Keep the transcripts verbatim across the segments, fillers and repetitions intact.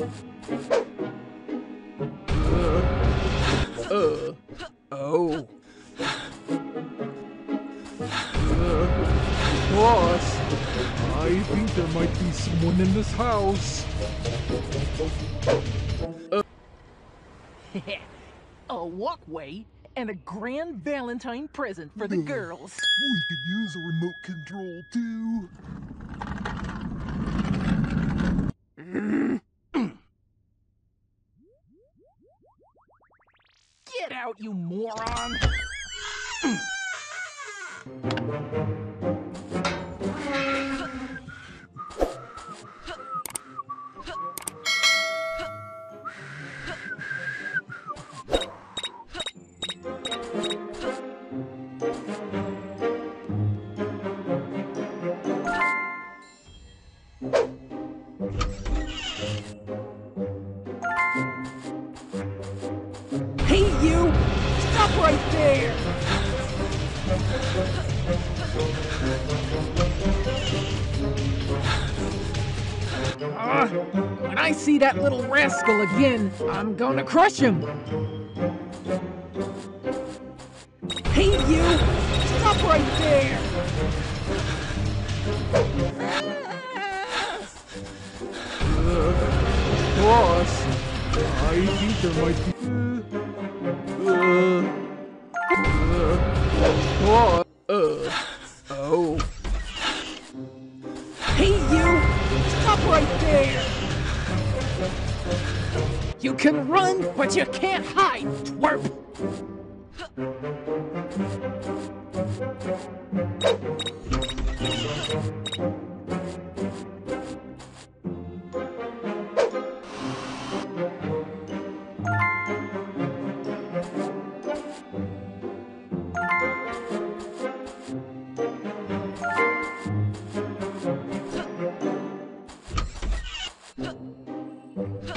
Uh. Uh. Oh. Boss, I think there might be someone in this house. Uh. A walkway and a grand Valentine present for the uh, girls. We could use a remote control too. Get out, you moron! Uh, when I see that little rascal again, I'm gonna crush him. Hey, you! Stop right there! Uh, boss, I think there might be... Uh, uh, uh, oh. Hey, you! Stop right there! You can run, but you can't hide, twerp!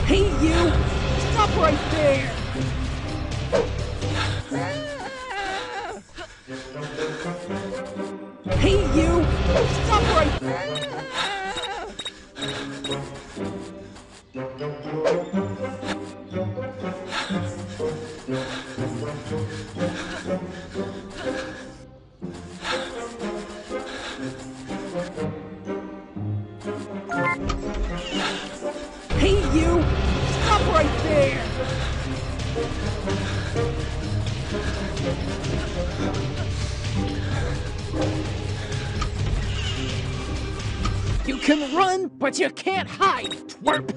Hey, you! Stop right there! Hey, you! Stop right there! You can run, but you can't hide, twerp!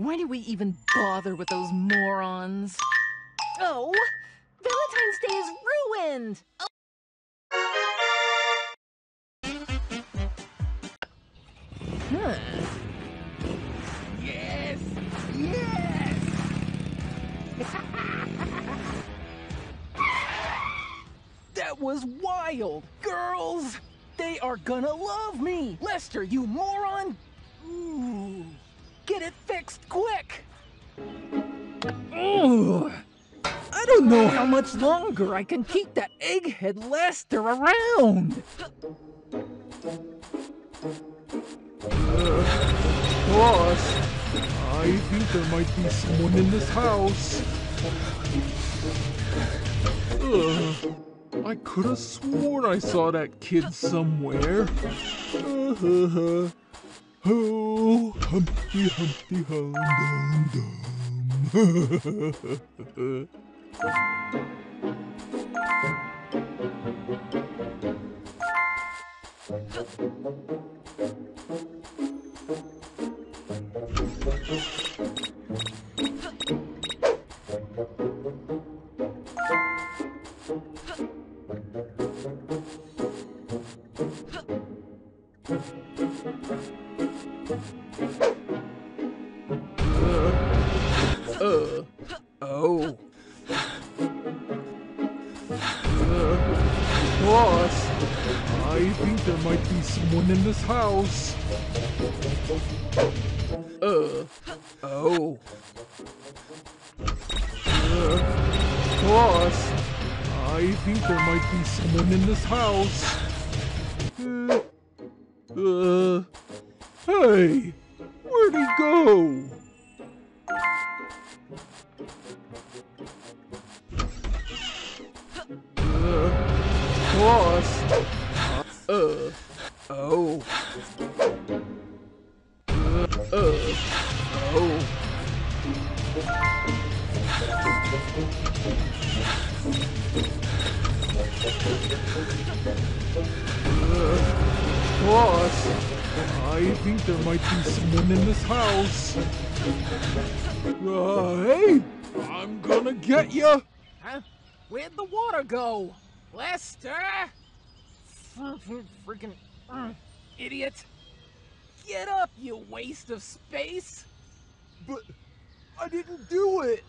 Why do we even bother with those morons? Oh, Valentine's Day is ruined! Oh. Huh. Yes! Yes! That was wild! Girls! They are gonna love me! Lester, you moron! Ooh. Get it fixed quick! Ooh. I don't know how much longer I can keep that egghead Lester around! Uh, boss, I think there might be someone in this house. Uh, I could have sworn I saw that kid somewhere. Uh, uh, uh. Oh. Humpty, Humpty, hum, dum, dum. Someone in this house. Uh. Oh. Uh. Boss. I think there might be someone in this house. Uh. Uh. Hey. Where'd he go? Uh. Boss. Uh. Oh. Uh, uh, oh. Uh, boss, I think there might be someone in this house. Uh, hey, I'm gonna get ya. Huh? Where'd the water go? Lester? Freaking... Uh, idiot! Get up, you waste of space! But I didn't do it!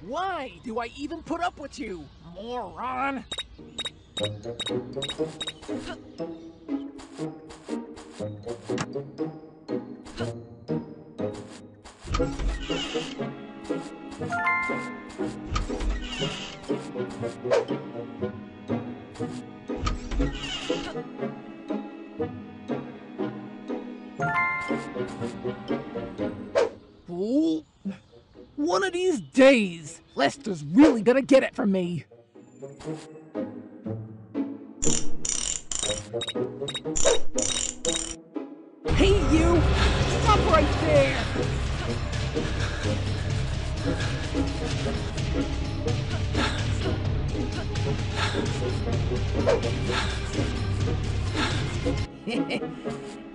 Why do I even put up with you, moron? Fool! One of these days, Lester's really gonna get it from me! Hey you! Stop right there!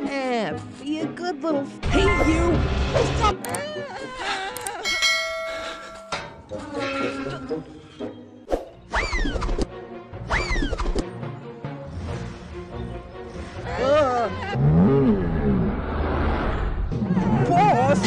Yeah, be a good little f- Hey you! Stop! uh. Boss!